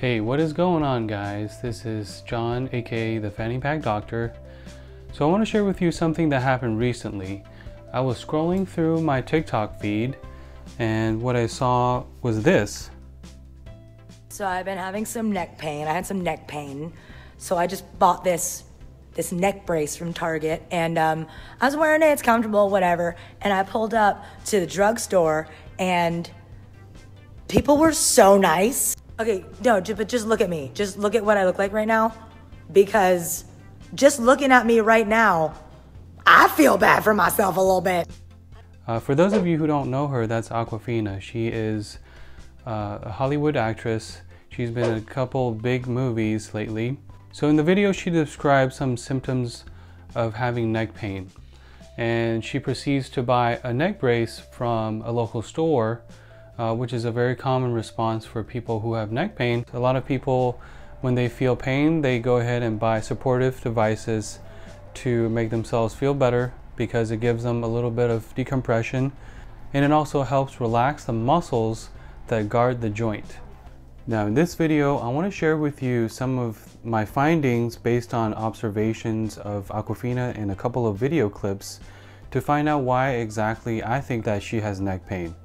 Hey, what is going on, guys? This is John, aka the Fanny Pack Doctor. So I want to share with you something that happened recently. I was scrolling through my TikTok feed and what I saw was this. So I've been having some neck pain. I had some neck pain. So I just bought this neck brace from Target, and I was wearing it, it's comfortable, whatever. And I pulled up to the drugstore and people were so nice. Okay, no, but just look at me. Just look at what I look like right now, because just looking at me right now, I feel bad for myself a little bit. For those of you who don't know her, that's Awkwafina. She is a Hollywood actress. She's been in a couple big movies lately. So in the video, she describes some symptoms of having neck pain, and she proceeds to buy a neck brace from a local store, which is a very common response for people who have neck pain. A lot of people, when they feel pain, they go ahead and buy supportive devices to make themselves feel better, because it gives them a little bit of decompression, and it also helps relax the muscles that guard the joint. Now in this video, I want to share with you some of my findings based on observations of Awkwafina in a couple of video clips to find out why exactly I think that she has neck pain.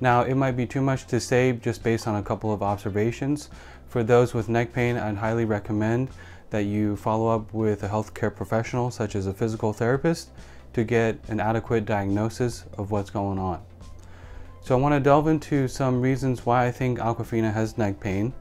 Now it might be too much to say just based on a couple of observations. For those with neck pain, I'd highly recommend that you follow up with a healthcare professional such as a physical therapist to get an adequate diagnosis of what's going on. So I want to delve into some reasons why I think Awkwafina has neck pain,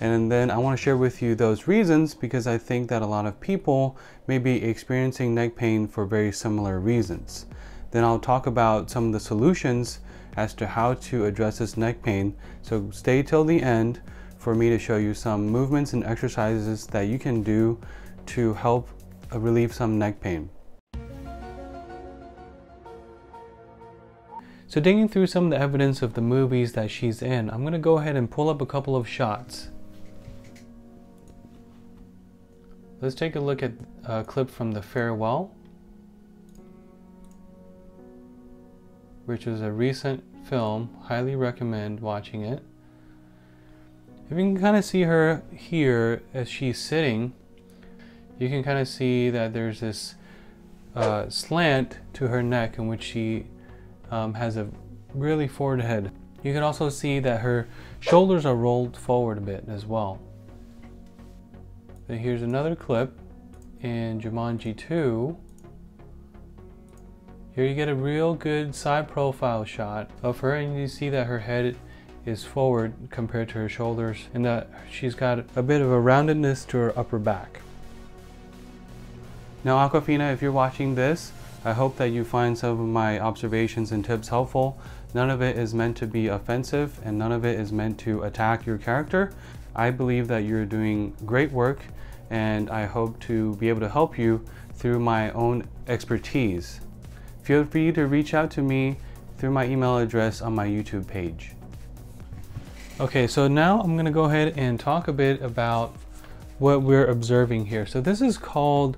and then I want to share with you those reasons because I think that a lot of people may be experiencing neck pain for very similar reasons. Then I'll talk about some of the solutions as to how to address this neck pain. So stay till the end for me to show you some movements and exercises that you can do to help relieve some neck pain. So digging through some of the evidence of the movies that she's in, I'm going to go ahead and pull up a couple of shots. Let's take a look at a clip from The Farewell, which is a recent film. Highly recommend watching it. If you can kind of see her here as she's sitting, you can kind of see that there's this slant to her neck in which she has a really forward head. You can also see that her shoulders are rolled forward a bit as well. And here's another clip in Jumanji 2. Here you get a real good side profile shot of her, and you see that her head is forward compared to her shoulders, and that she's got a bit of a roundedness to her upper back. Now Awkwafina, if you're watching this, I hope that you find some of my observations and tips helpful. None of it is meant to be offensive, and none of it is meant to attack your character. I believe that you're doing great work, and I hope to be able to help you through my own expertise. Feel free to reach out to me through my email address on my YouTube page. Okay, so now I'm gonna go ahead and talk a bit about what we're observing here. So this is called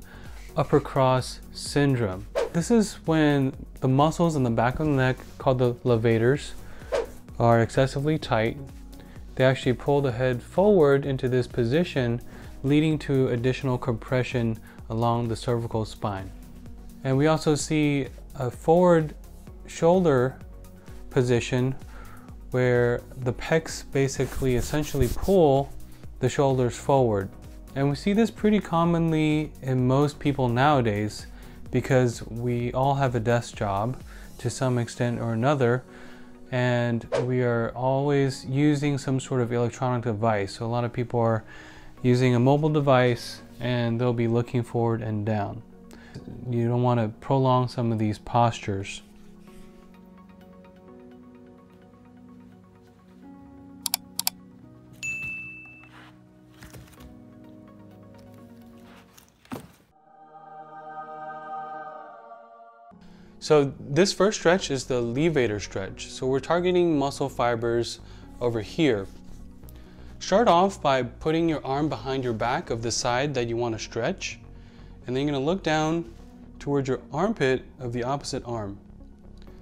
upper cross syndrome. This is when the muscles in the back of the neck, called the levators, are excessively tight. They actually pull the head forward into this position, leading to additional compression along the cervical spine. And we also see a forward shoulder position where the pecs basically essentially pull the shoulders forward. And we see this pretty commonly in most people nowadays, because we all have a desk job to some extent or another, and we are always using some sort of electronic device. So a lot of people are using a mobile device and they'll be looking forward and down. You don't want to prolong some of these postures. So this first stretch is the levator stretch. So we're targeting muscle fibers over here. Start off by putting your arm behind your back of the side that you want to stretch, and then you're going to look down towards your armpit of the opposite arm.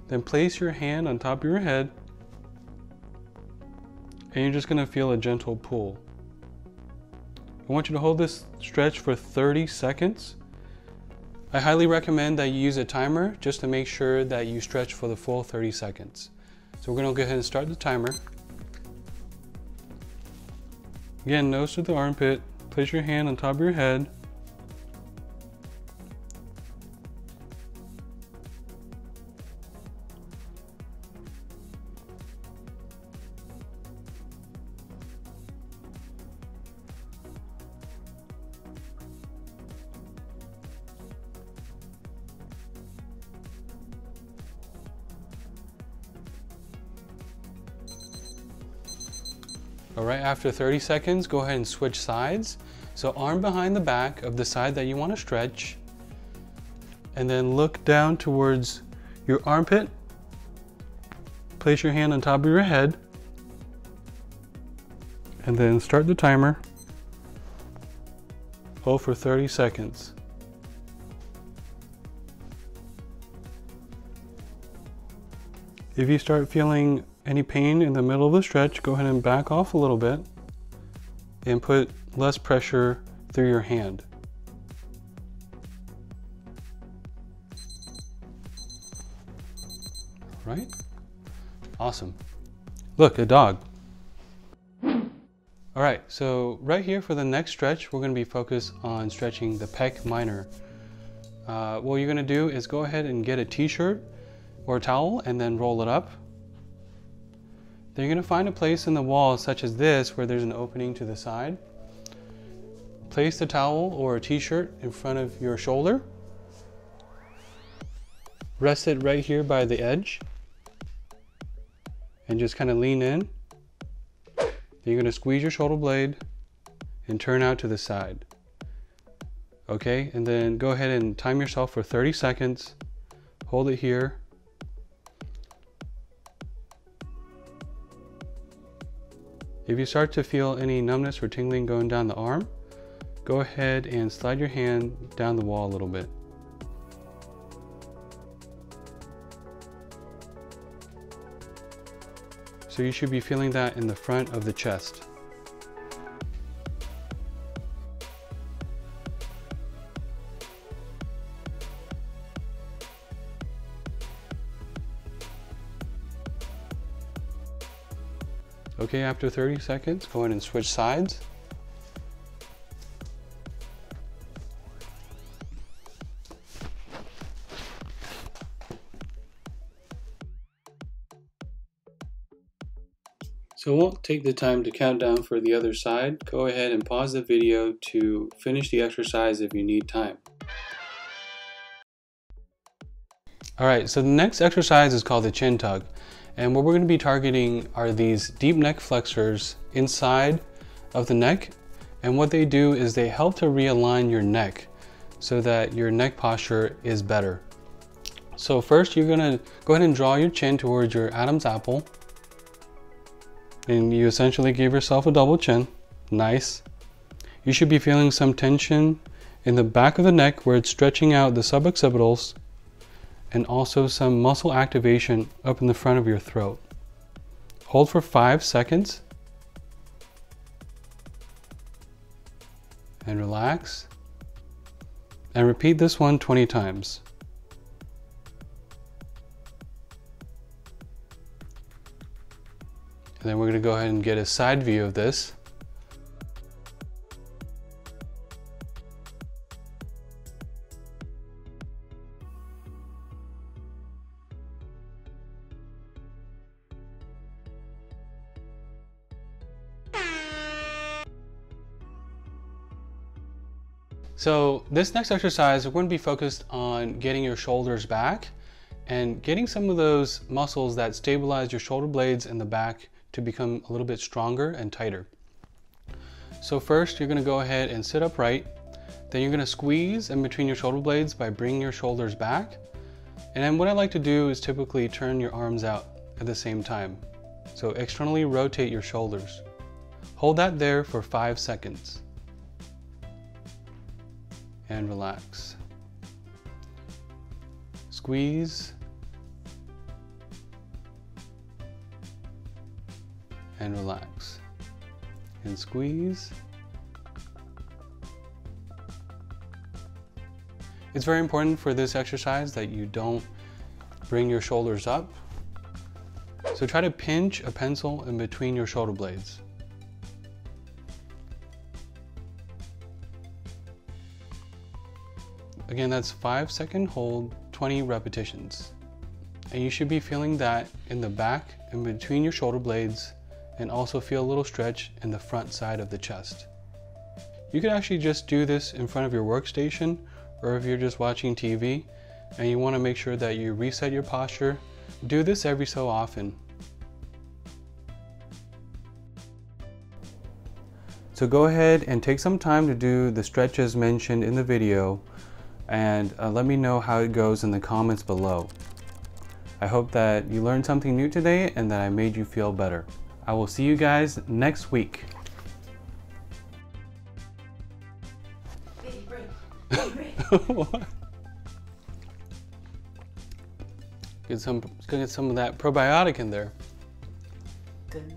Then place your hand on top of your head, and you're just going to feel a gentle pull. I want you to hold this stretch for 30 seconds. I highly recommend that you use a timer just to make sure that you stretch for the full 30 seconds. So we're gonna go ahead and start the timer. Again, nose to the armpit, place your hand on top of your head. All right, after 30 seconds, go ahead and switch sides. So arm behind the back of the side that you want to stretch. And then look down towards your armpit. Place your hand on top of your head. And then start the timer. Hold for 30 seconds. If you start feeling any pain in the middle of the stretch, go ahead and back off a little bit and put less pressure through your hand. All right? Awesome. Look, a dog. All right, so right here for the next stretch, we're gonna be focused on stretching the pec minor. What you're gonna do is go ahead and get a t-shirt or a towel and then roll it up. Then you're going to find a place in the wall such as this where there's an opening to the side. Place the towel or a t-shirt in front of your shoulder. Rest it right here by the edge. And just kind of lean in. Then you're going to squeeze your shoulder blade and turn out to the side. Okay, and then go ahead and time yourself for 30 seconds. Hold it here. If you start to feel any numbness or tingling going down the arm, go ahead and slide your hand down the wall a little bit. So you should be feeling that in the front of the chest. Okay, after 30 seconds, go ahead and switch sides. So we'll take the time to count down for the other side. Go ahead and pause the video to finish the exercise if you need time. All right, so the next exercise is called the chin tug. And what we're going to be targeting are these deep neck flexors inside of the neck. And what they do is they help to realign your neck so that your neck posture is better. So first, you're going to go ahead and draw your chin towards your Adam's apple. And you essentially give yourself a double chin. Nice. You should be feeling some tension in the back of the neck where it's stretching out the suboccipitals, and also some muscle activation up in the front of your throat. Hold for 5 seconds. And relax. And repeat this one 20 times. And then we're gonna go ahead and get a side view of this. So this next exercise, we're going to be focused on getting your shoulders back and getting some of those muscles that stabilize your shoulder blades in the back to become a little bit stronger and tighter. So first, you're going to go ahead and sit upright. Then you're going to squeeze in between your shoulder blades by bringing your shoulders back. And then what I like to do is typically turn your arms out at the same time. So externally rotate your shoulders. Hold that there for 5 seconds. And relax. Squeeze. And relax. And squeeze. It's very important for this exercise that you don't bring your shoulders up. So try to pinch a pencil in between your shoulder blades. Again, that's 5-second hold, 20 repetitions. And you should be feeling that in the back and between your shoulder blades, and also feel a little stretch in the front side of the chest. You could actually just do this in front of your workstation, or if you're just watching TV and you want to make sure that you reset your posture, do this every so often. So go ahead and take some time to do the stretches mentioned in the video, and let me know how it goes in the comments below. I hope that you learned something new today and that I made you feel better. I will see you guys next week. Baby break. Baby break. What? Let's go get some of that probiotic in there. Good.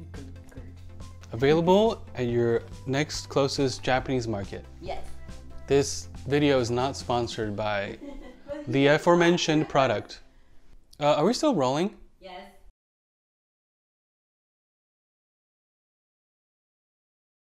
Available at your next closest Japanese market. Yes. This video is not sponsored by the aforementioned product. Are we still rolling?